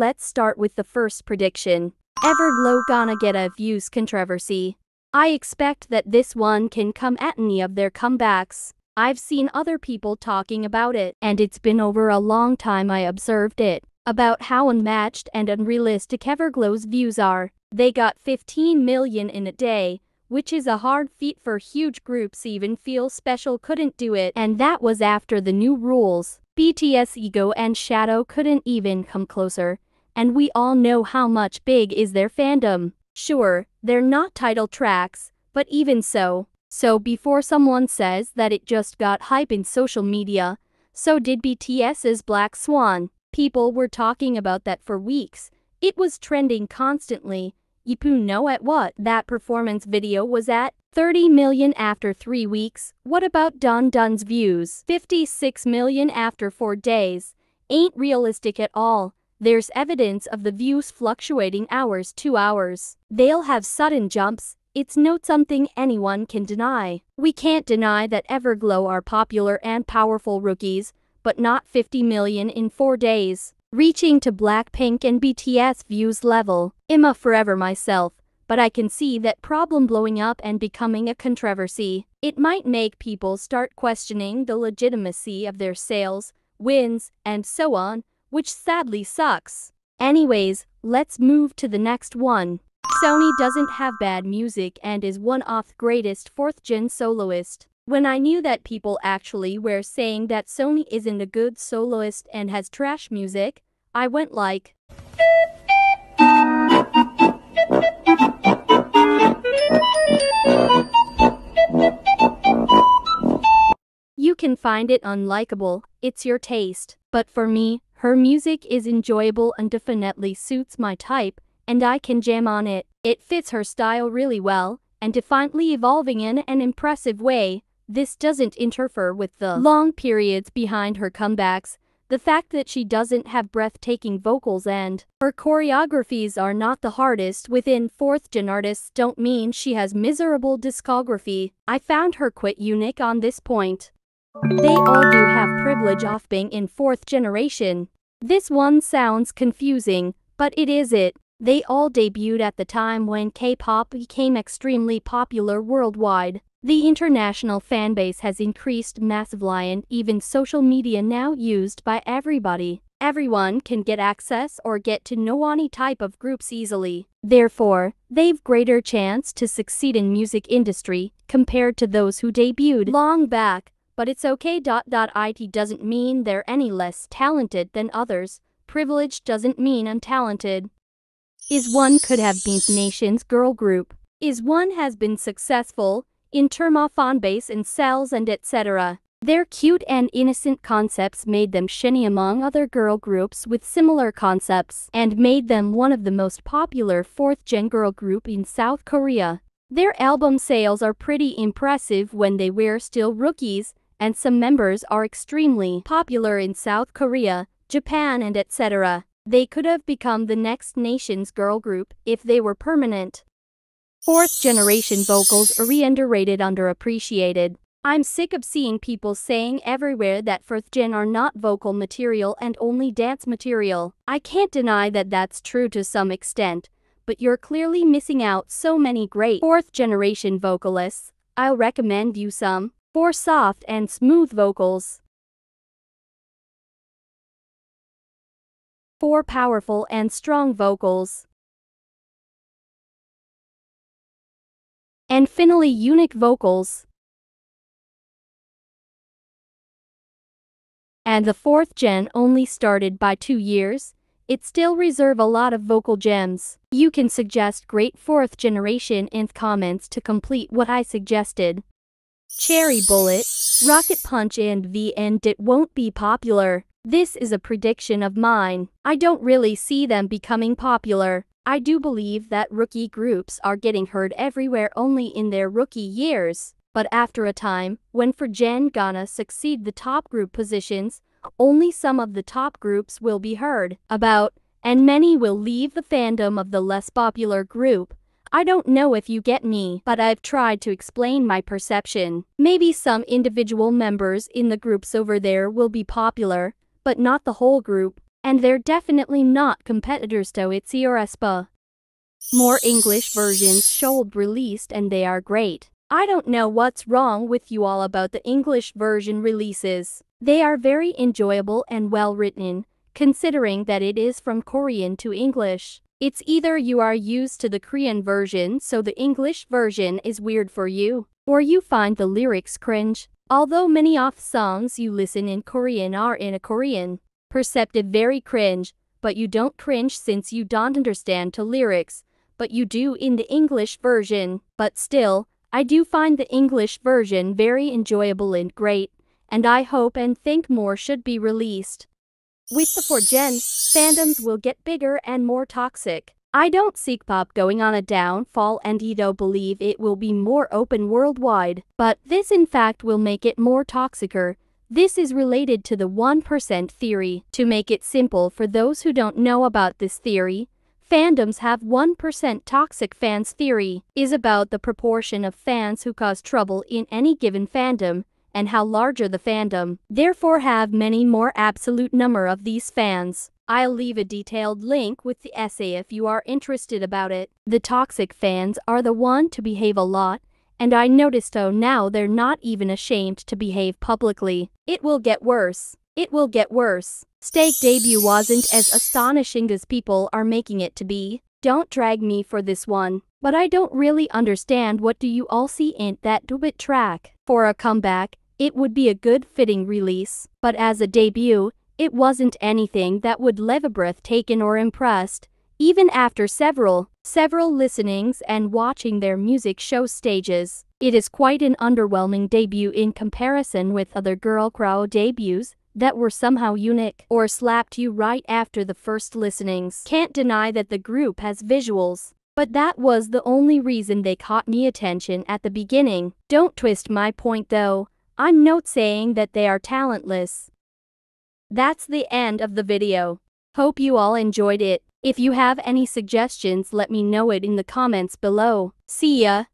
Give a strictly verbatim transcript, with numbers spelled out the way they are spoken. let's start with the first prediction. Everglow gonna get a views controversy. I expect that this one can come at any of their comebacks. I've seen other people talking about it, and it's been over a long time I observed it, about how unmatched and unrealistic Everglow's views are. They got fifteen million in a day, which is a hard feat for huge groups, even Feel Special couldn't do it, and that was after the new rules. B T S, Ego and Shadow couldn't even come closer, and we all know how much big is their fandom. Sure, they're not title tracks, but even so. So before someone says that it just got hype in social media, so did B T S's Black Swan. People were talking about that for weeks. It was trending constantly. You know at what that performance video was at? thirty million after three weeks. What about Dun Dun's views? fifty-six million after four days. Ain't realistic at all. There's evidence of the views fluctuating hours to hours. They'll have sudden jumps. It's not something anyone can deny. We can't deny that Everglow are popular and powerful rookies, but not fifty million in four days. Reaching to Blackpink and B T S views level. Emma forever myself, but I can see that problem blowing up and becoming a controversy. It might make people start questioning the legitimacy of their sales, wins, and so on, which sadly sucks. Anyways, let's move to the next one. Sony doesn't have bad music and is one of the greatest fourth gen soloist. When I knew that people actually were saying that Sony isn't a good soloist and has trash music, I went like... You can find it unlikable, it's your taste. But for me, her music is enjoyable and definitely suits my type, and I can jam on it. It fits her style really well, and defiantly evolving in an impressive way. This doesn't interfere with the long periods behind her comebacks, the fact that she doesn't have breathtaking vocals and her choreographies are not the hardest within fourth gen artists don't mean she has miserable discography. I found her quite unique on this point. They all do have privilege of being in fourth generation. This one sounds confusing, but it isn't. They all debuted at the time when K-pop became extremely popular worldwide. The international fanbase has increased massively and even social media now used by everybody. Everyone can get access or get to know any type of groups easily. Therefore, they've greater chance to succeed in music industry compared to those who debuted long back. But it's okay. It doesn't mean they're any less talented than others. Privilege doesn't mean untalented. I Z*ONE could have been nation's girl group. I Z*ONE has been successful in term of fan base and sales and et cetera. Their cute and innocent concepts made them shiny among other girl groups with similar concepts and made them one of the most popular fourth gen girl group in South Korea. Their album sales are pretty impressive when they were still rookies, and some members are extremely popular in South Korea, Japan and et cetera. They could have become the next nation's girl group if they were permanent. Fourth generation vocals are re-underrated, underappreciated. I'm sick of seeing people saying everywhere that fourth gen are not vocal material and only dance material. I can't deny that that's true to some extent, but you're clearly missing out so many great fourth generation vocalists. I'll recommend you some for soft and smooth vocals. Four powerful and strong vocals. And finally, unique vocals. And the fourth gen only started by two years, it still reserve a lot of vocal gems. You can suggest great fourth generation in the comments to complete what I suggested. Cherry Bullet, Rocket Punch and V and it won't be popular. This is a prediction of mine. I don't really see them becoming popular. I do believe that rookie groups are getting heard everywhere only in their rookie years. But after a time, when fourth gen gonna succeed the top group positions, only some of the top groups will be heard about, and many will leave the fandom of the less popular group. I don't know if you get me, but I've tried to explain my perception. Maybe some individual members in the groups over there will be popular, but not the whole group. And they're definitely not competitors to I T Z Y or Espa. More English versions should released and they are great. I don't know what's wrong with you all about the English version releases. They are very enjoyable and well written, considering that it is from Korean to English. It's either you are used to the Korean version so the English version is weird for you, or you find the lyrics cringe. Although many of songs you listen in Korean are in a Korean perceptive very cringe, but you don't cringe since you don't understand the lyrics, but you do in the English version. But still, I do find the English version very enjoyable and great, and I hope and think more should be released. With the four gen, fandoms will get bigger and more toxic. I don't see K-pop going on a downfall and I don't believe it will be more open worldwide, but this in fact will make it more toxicer. This is related to the one percent theory. To make it simple for those who don't know about this theory, fandoms have one percent toxic fans theory is about the proportion of fans who cause trouble in any given fandom, and how larger the fandom, therefore have many more absolute number of these fans. I'll leave a detailed link with the essay if you are interested about it. The toxic fans are the one to behave a lot, and I noticed oh now they're not even ashamed to behave publicly. It will get worse. It will get worse. Stake debut wasn't as astonishing as people are making it to be. Don't drag me for this one. But I don't really understand what do you all see in that dubit track. For a comeback, it would be a good fitting release. But as a debut, it wasn't anything that would leave a breath taken or impressed. Even after several, several listenings and watching their music show stages, it is quite an underwhelming debut in comparison with other girl crowd debuts that were somehow unique or slapped you right after the first listenings. Can't deny that the group has visuals, but that was the only reason they caught me attention at the beginning. Don't twist my point though, I'm not saying that they are talentless. That's the end of the video. Hope you all enjoyed it. If you have any suggestions let me know it in the comments below. See ya!